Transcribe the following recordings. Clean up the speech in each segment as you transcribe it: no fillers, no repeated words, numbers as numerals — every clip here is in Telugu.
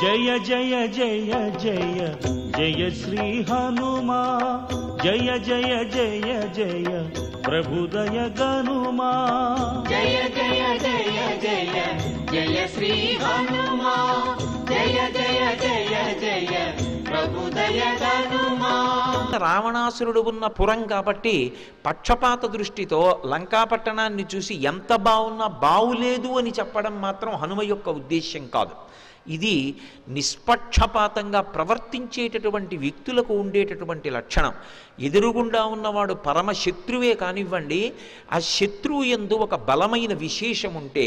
Jaya Jaya Jaya Jaya Jaya Shri Hanuma Jaya Jaya Jaya Jaya Prabhudaya Ganuma Jaya Jaya Jaya Jaya Jaya Shri Hanuma Jaya Jaya Jaya Jaya Prabhudaya Ganuma రావణాసురుడు ఉన్న పురం కాబట్టి పక్షపాత దృష్టితో లంకాపట్టణాన్ని చూసి ఎంత బాగున్నా బావులేదు అని చెప్పడం మాత్రం హనుమ యొక్క ఉద్దేశ్యం కాదు. ఇది నిష్పక్షపాతంగా ప్రవర్తించేటటువంటి వ్యక్తులకు ఉండేటటువంటి లక్షణం. ఎదురుగుండా ఉన్నవాడు పరమశత్రువే కానివ్వండి, ఆ శత్రువు యందు ఒక బలమైన విశేషం ఉంటే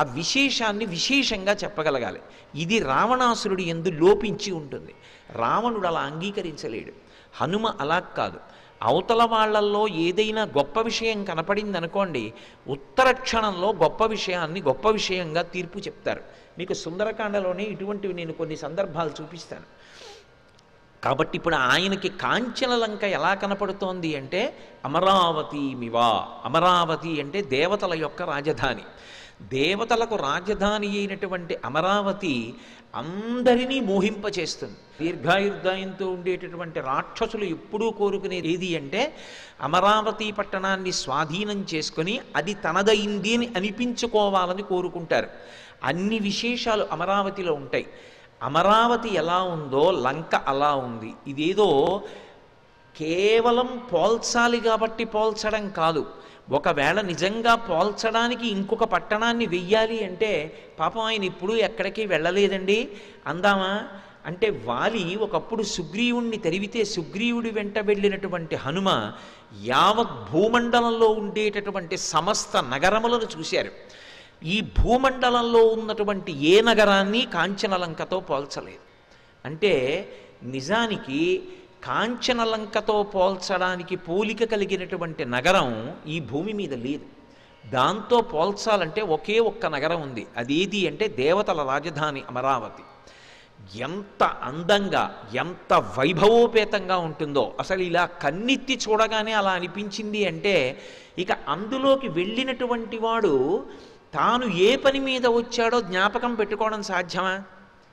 ఆ విశేషాన్ని విశేషంగా చెప్పగలగాలి. ఇది రావణాసురుడి యందు లోపించి ఉంటుంది. రావణుడు అలా అంగీకరించలేడు. హనుమ అలా కాదు. అవతల వాళ్లల్లో ఏదైనా గొప్ప విషయం కనపడింది అనుకోండి, ఉత్తర క్షణంలో గొప్ప విషయాన్ని గొప్ప విషయంగా తీర్పు చెప్తారు. మీకు సుందరకాండలోనే ఇటువంటివి నేను కొన్ని సందర్భాలు చూపిస్తాను. కాబట్టి ఇప్పుడు ఆయనకి కాంచన లంక ఎలా కనపడుతోంది అంటే అమరావతి మివా. అమరావతి అంటే దేవతల యొక్క రాజధాని. దేవతలకు రాజధాని అయినటువంటి అమరావతి అందరినీ మోహింపచేస్తుంది. దీర్ఘాయుర్దాయంతో ఉండేటటువంటి రాక్షసులు ఎప్పుడూ కోరుకునేది ఏది అంటే అమరావతి పట్టణాన్ని స్వాధీనం చేసుకుని అది తనదైంది అని అనిపించుకోవాలని కోరుకుంటారు. అన్ని విశేషాలు అమరావతిలో ఉంటాయి. అమరావతి ఎలా ఉందో లంక అలా ఉంది. ఇదేదో కేవలం పోల్చాలి కాబట్టి పోల్చడం కాదు. ఒకవేళ నిజంగా పోల్చడానికి ఇంకొక పట్టణాన్ని వెయ్యాలి అంటే పాపం ఆయన ఇప్పుడు ఎక్కడికి వెళ్ళలేదండి అందామా అంటే వాలి ఒకప్పుడు సుగ్రీవుణ్ణి తరివితే సుగ్రీవుడి వెంట వెళ్ళినటువంటి హనుమ యావత్ భూమండలంలో ఉండేటటువంటి సమస్త నగరములను చూశారు. ఈ భూమండలంలో ఉన్నటువంటి ఏ నగరాన్ని కాంచనలంకతో పోల్చలేదు. అంటే నిజానికి కాంచనలంకతో పోల్చడానికి పోలిక కలిగినటువంటి నగరం ఈ భూమి మీద లేదు. దాంతో పోల్చాలంటే ఒకే ఒక్క నగరం ఉంది, అదేది అంటే దేవతల రాజధాని అమరావతి. ఎంత అందంగా ఎంత వైభవోపేతంగా ఉంటుందో అసలు ఇలా కన్నెత్తి చూడగానే అలా అనిపించింది అంటే ఇక అందులోకి వెళ్ళినటువంటి వాడు తాను ఏ పని మీద వచ్చాడో జ్ఞాపకం పెట్టుకోవడం సాధ్యమా?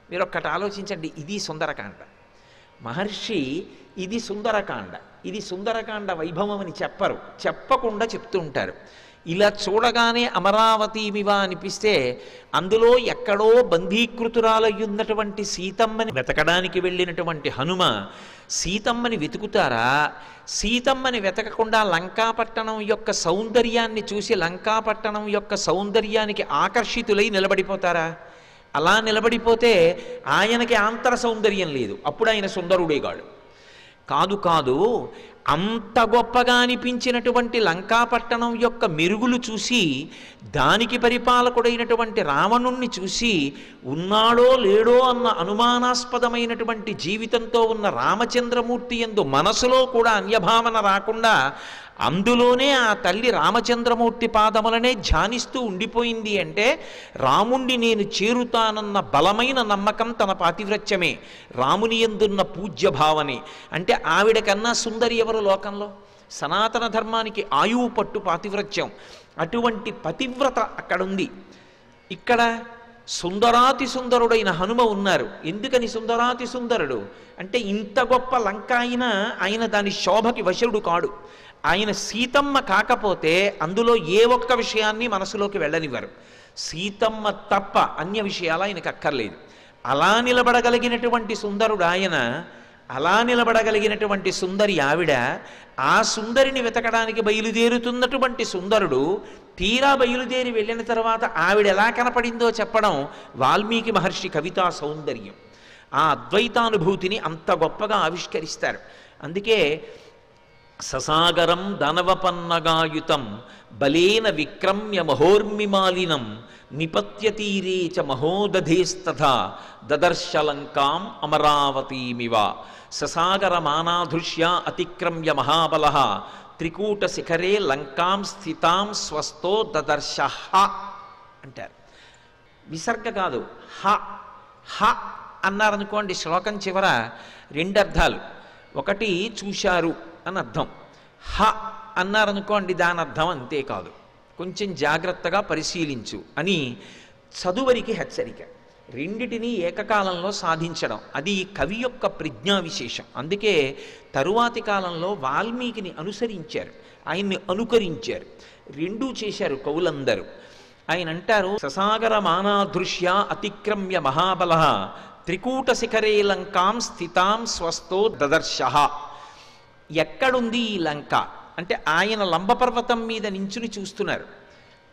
మీరు ఒక్కటి ఆలోచించండి. ఇది సుందరకాండ మహర్షి, ఇది సుందరకాండ, ఇది సుందరకాండ వైభవం అని చెప్పరు, చెప్పకుండా చెప్తూ ఉంటారు. ఇలా చూడగానే అమరావతి మివా అనిపిస్తే అందులో ఎక్కడో బంధీకృతురాలయ్యున్నటువంటి సీతమ్మని వెతకడానికి వెళ్ళినటువంటి హనుమ సీతమ్మని వెతుకుతారా? సీతమ్మని వెతకకుండా లంకాపట్టణం యొక్క సౌందర్యాన్ని చూసి లంకాపట్టణం యొక్క సౌందర్యానికి ఆకర్షితులై నిలబడిపోతారా? అలా నిలబడిపోతే ఆయనకి అంతర సౌందర్యం లేదు, అప్పుడు ఆయన సుందరుడేగాడు కాదు. కాదు, అంత గొప్పగా అనిపించినటువంటి లంకాపట్టణం యొక్క మెరుగులు చూసి దానికి పరిపాలకుడైనటువంటి రావణుణ్ణి చూసి ఉన్నాడో లేడో అన్న అనుమానాస్పదమైనటువంటి జీవితంతో ఉన్న రామచంద్రమూర్తి యందు మనసులో కూడా అన్యభావన రాకుండా అందులోనే ఆ తల్లి రామచంద్రమూర్తి పాదములనే ధ్యానిస్తూ ఉండిపోయింది అంటే రాముణ్ణి నేను చేరుతానన్న బలమైన నమ్మకం తన పాతివ్రత్యమే, రాముని యందున్న పూజ్య భావనే. అంటే ఆవిడ కన్నా సుందరి ఎవరు లోకంలో? సనాతన ధర్మానికి ఆయువు పట్టు పాతివ్రత్యం. అటువంటి పతివ్రత అక్కడుంది. ఇక్కడ సుందరాతి సుందరుడైన హనుమ ఉన్నారు. ఎందుకని సుందరాతి సుందరుడు అంటే ఇంత గొప్ప లంక అయినా ఆయన దాని శోభకి వశుడు కాడు. ఆయన సీతమ్మ కాకపోతే అందులో ఏ ఒక్క విషయాన్ని మనసులోకి వెళ్ళనివ్వరు. సీతమ్మ తప్ప అన్య విషయాలు ఆయనకు అక్కర్లేదు. అలా నిలబడగలిగినటువంటి సుందరుడు ఆయన, అలా నిలబడగలిగినటువంటి సుందరి ఆవిడ, ఆ సుందరిని వెతకడానికి బయలుదేరుతున్నటువంటి సుందరుడు తీరా బయలుదేరి వెళ్ళిన తర్వాత ఆవిడ ఎలా కనపడిందో చెప్పడం వాల్మీకి మహర్షి కవితా సౌందర్యం. ఆ అద్వైతానుభూతిని అంత గొప్పగా ఆవిష్కరిస్తారు. అందుకే ససాగరం దానవపన్నగాయుతం బలేన విక్రమ్య మహోర్మిమాలినం నిపత్యతీరే చ మహోదధేస్తథా దదర్శలంకాం అమరావతీమివ. ససాగరమానాధృష్యా అతిక్రమ్య మహాబలః త్రికూటశిఖరే లంకాం స్థితాం స్వస్థో దదర్శః అంటారు. విసర్గ కాదు, హ హ అన్నారనుకోండి శ్లోకం చివర రెండు అర్థాలు. ఒకటి చూశారు అని అర్థం, హ అన్నారనుకోండి దాని అర్థం అంతేకాదు, కొంచెం జాగ్రత్తగా పరిశీలించు అని చదువరికి హెచ్చరిక. రెండిటినీ ఏకకాలంలో సాధించడం, అది కవి యొక్క ప్రజ్ఞా విశేషం. అందుకే తరువాతి కాలంలో వాల్మీకిని అనుసరించారు, ఆయన్ని అనుకరించారు, రెండూ చేశారు కవులందరూ. ఆయన అంటారు, ససాగర మానాదృశ్యా అతిక్రమ్య మహాబల త్రికూట శిఖరే లంకాం స్థితాం స్వస్థో దదర్శః. ఎక్కడుంది ఈ లంక అంటే ఆయన లంబపర్వతం మీద నించుని చూస్తున్నారు.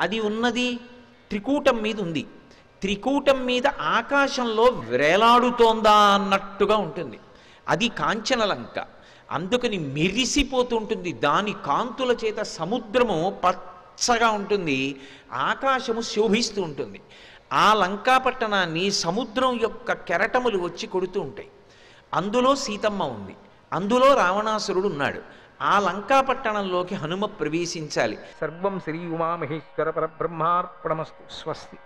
అది ఉన్నది త్రికూటం మీద ఉంది. త్రికూటం మీద ఆకాశంలో వేలాడుతోందా అన్నట్టుగా ఉంటుంది. అది కాంచన లంక. అందుకని మెరిసిపోతుంటుంది, దాని కాంతుల చేత సముద్రము పచ్చగా ఉంటుంది, ఆకాశము శోభిస్తూ ఉంటుంది. ఆ లంకా పట్టణాన్ని సముద్రం యొక్క కెరటములు వచ్చి కొడుతూ ఉంటాయి. అందులో సీతమ్మ ఉంది, అందులో రావణాసురుడు ఉన్నాడు. ఆ లంకా పట్టణంలోకి హనుమ ప్రవేశించాలి. సర్వం శ్రీ ఉమామహేశ్వర పరబ్రహ్మార్పణమస్తు. స్వస్తి.